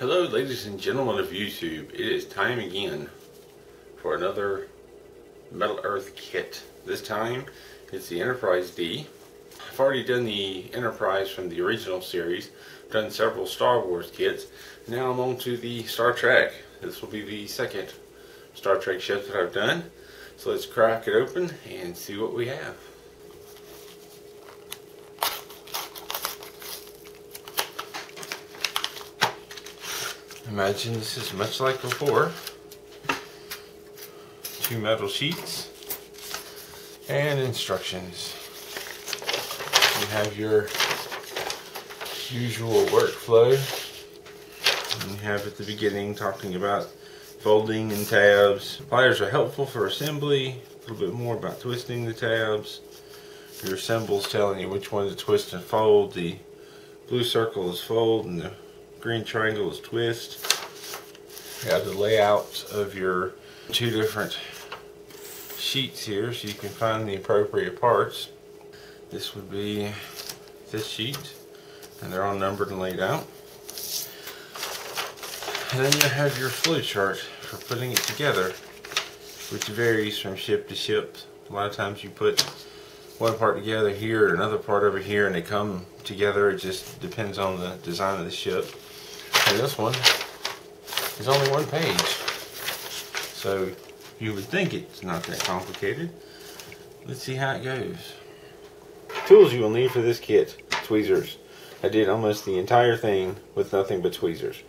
Hello ladies and gentlemen of YouTube, it is time again for another Metal Earth kit. This time it's the Enterprise D. I've already done the Enterprise from the original series, done several Star Wars kits. Now I'm on to the Star Trek. This will be the second Star Trek ship that I've done. So let's crack it open and see what we have. Imagine this is much like before. Two metal sheets and instructions. You have your usual workflow. You have at the beginning talking about folding and tabs. Pliers are helpful for assembly. A little bit more about twisting the tabs. Your symbols telling you which one to twist and fold. The blue circle is fold and the green triangle is twist. You have the layout of your two different sheets here so you can find the appropriate parts. This would be this sheet, and they're all numbered and laid out. And then you have your flow chart for putting it together, which varies from ship to ship. A lot of times you put one part together here, another part over here, and they come together. It just depends on the design of the ship. And this one is only one page, so you would think it's not that complicated. Let's see how it goes. Tools you will need for this kit: tweezers. I did almost the entire thing with nothing but tweezers.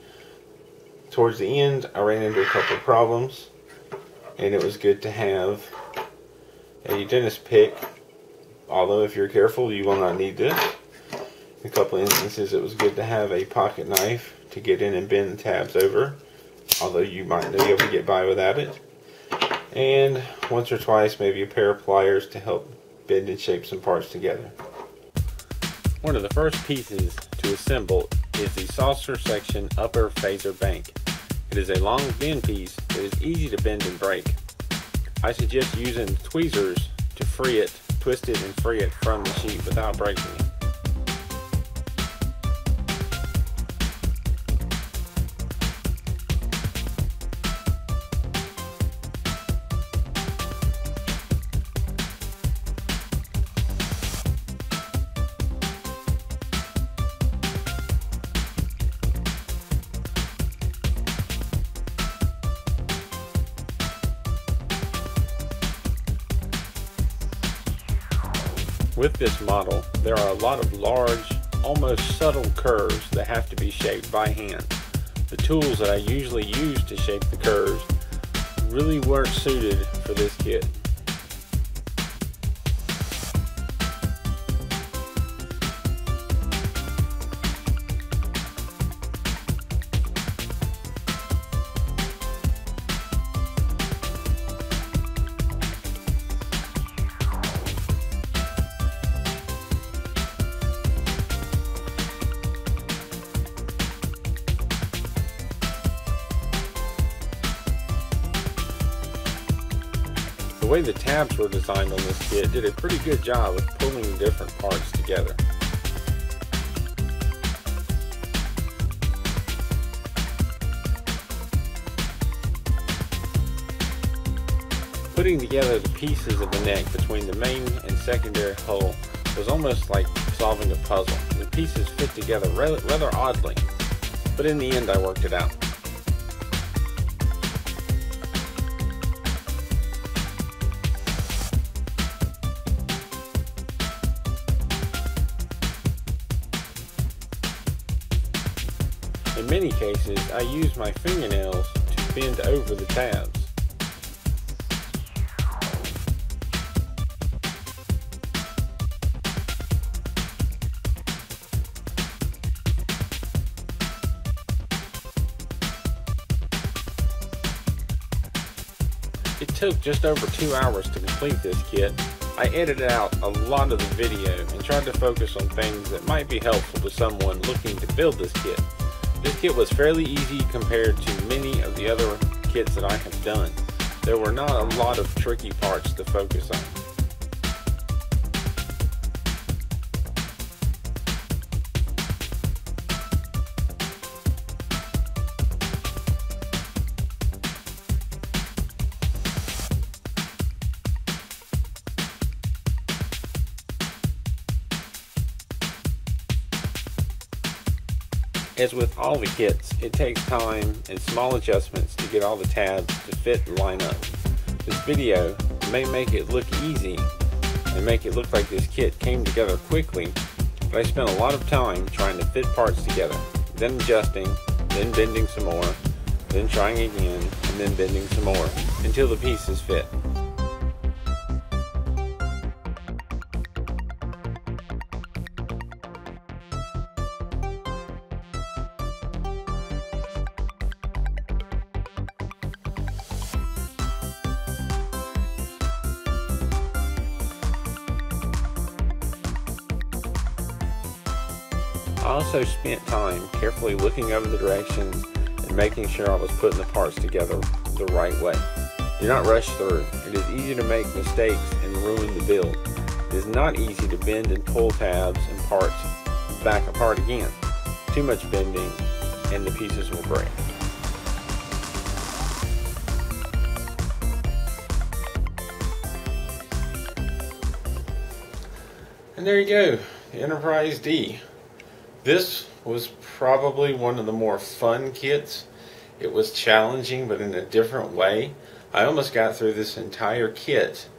Towards the end, I ran into a couple of problems, and it was good to have a dentist pick, although if you're careful you will not need this. In a couple of instances it was good to have a pocket knife to get in and bend the tabs over, although you might not be able to get by without it. And once or twice maybe a pair of pliers to help bend and shape some parts together. One of the first pieces to assemble is the saucer section upper phaser bank. It is a long bend piece that is easy to bend and break. I suggest using tweezers to free it, twist it and free it from the sheet without breaking it. With this model, there are a lot of large, almost subtle curves that have to be shaped by hand. The tools that I usually use to shape the curves really weren't suited for this kit. The way the tabs were designed on this kit did a pretty good job of pulling different parts together. Putting together the pieces of the neck between the main and secondary hull was almost like solving a puzzle. The pieces fit together rather oddly, but in the end I worked it out. In many cases, I use my fingernails to bend over the tabs. It took just over 2 hours to complete this kit. I edited out a lot of the video and tried to focus on things that might be helpful to someone looking to build this kit. This kit was fairly easy compared to many of the other kits that I have done. There were not a lot of tricky parts to focus on. As with all the kits, it takes time and small adjustments to get all the tabs to fit and line up. This video may make it look easy and make it look like this kit came together quickly, but I spent a lot of time trying to fit parts together, then adjusting, then bending some more, then trying again, and then bending some more, until the pieces fit. I also spent time carefully looking over the directions and making sure I was putting the parts together the right way. Do not rush through. It is easy to make mistakes and ruin the build. It is not easy to bend and pull tabs and parts back apart again. Too much bending and the pieces will break. And there you go, the Enterprise D. This was probably one of the more fun kits. It was challenging, but in a different way. I almost got through this entire kit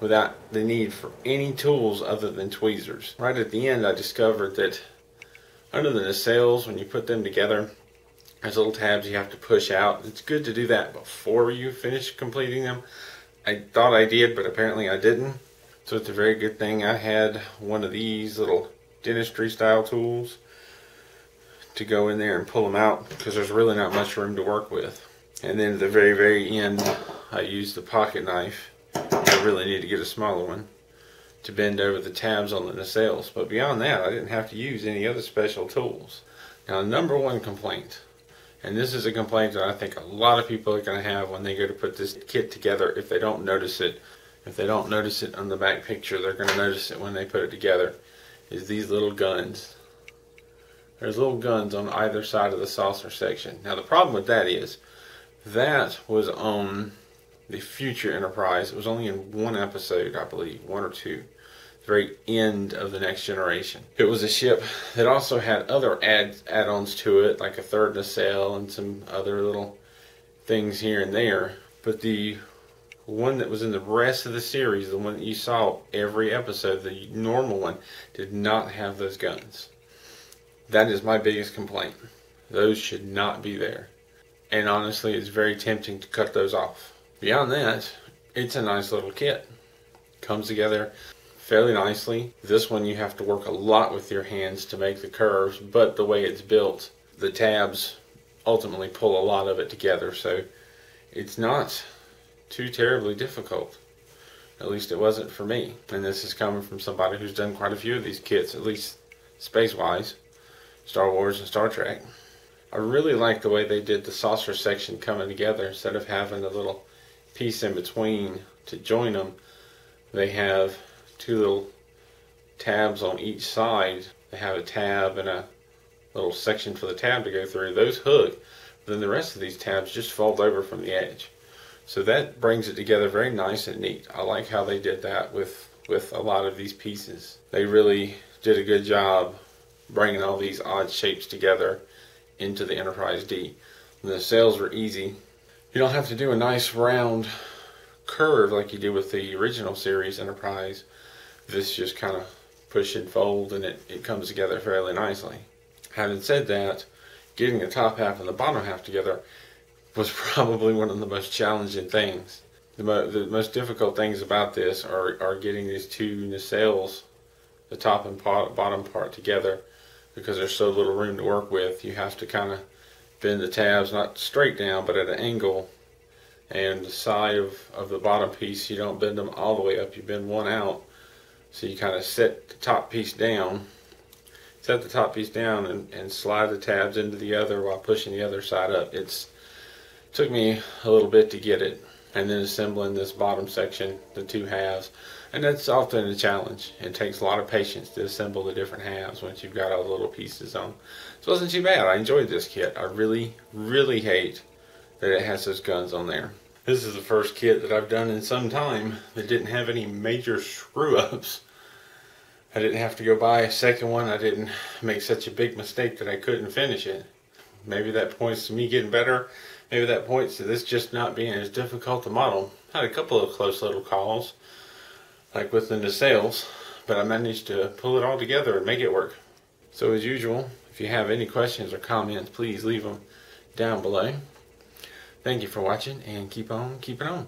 without the need for any tools other than tweezers. Right at the end, I discovered that under the nacelles, when you put them together, there's little tabs you have to push out. It's good to do that before you finish completing them. I thought I did, but apparently I didn't. So it's a very good thing I had one of these little dentistry style tools to go in there and pull them out, because there's really not much room to work with. And then at the very end, I used the pocket knife. I really need to get a smaller one to bend over the tabs on the nacelles, but beyond that I didn't have to use any other special tools. Now, number one complaint, and this is a complaint that I think a lot of people are going to have when they go to put this kit together, if they don't notice it, if they don't notice it on the back picture, they're going to notice it when they put it together, is these little guns. There's little guns on either side of the saucer section. Now, the problem with that is that was on the future Enterprise. It was only in one episode, I believe, one or two, the very end of The Next Generation. It was a ship that also had other add-ons to it, like a third nacelle and some other little things here and there. But the one that was in the rest of the series, the one that you saw every episode, the normal one, did not have those guns. That is my biggest complaint. Those should not be there. And honestly, it's very tempting to cut those off. Beyond that, it's a nice little kit. Comes together fairly nicely. This one you have to work a lot with your hands to make the curves, but the way it's built, the tabs ultimately pull a lot of it together, so it's not too terribly difficult. At least it wasn't for me. And this is coming from somebody who's done quite a few of these kits, at least space-wise. Star Wars and Star Trek. I really like the way they did the saucer section coming together. Instead of having a little piece in between to join them, they have two little tabs on each side. They have a tab and a little section for the tab to go through. Those hook. Then the rest of these tabs just fold over from the edge. So that brings it together very nice and neat. I like how they did that with a lot of these pieces. They really did a good job bringing all these odd shapes together into the Enterprise D. And the sails were easy. You don't have to do a nice round curve like you do with the original series Enterprise. This just kind of push and fold, and it comes together fairly nicely. Having said that, getting the top half and the bottom half together was probably one of the most challenging things. The most difficult things about this are getting these two nacelles, the top and bottom part, together, because there's so little room to work with. You have to kind of bend the tabs, not straight down, but at an angle. And the side of the bottom piece, you don't bend them all the way up, you bend one out. So you kind of set the top piece down and slide the tabs into the other while pushing the other side up. Took me a little bit to get it, and then assembling this bottom section, the two halves, and that's often a challenge. It takes a lot of patience to assemble the different halves once you've got all the little pieces on. So it wasn't too bad. I enjoyed this kit. I really hate that it has those guns on there. This is the first kit that I've done in some time that didn't have any major screw-ups. I didn't have to go buy a second one. I didn't make such a big mistake that I couldn't finish it. Maybe that points to me getting better. Maybe that points to this just not being as difficult to model. I had a couple of close little calls, like within the sales, but I managed to pull it all together and make it work. So as usual, if you have any questions or comments, please leave them down below. Thank you for watching, and keep on keeping on.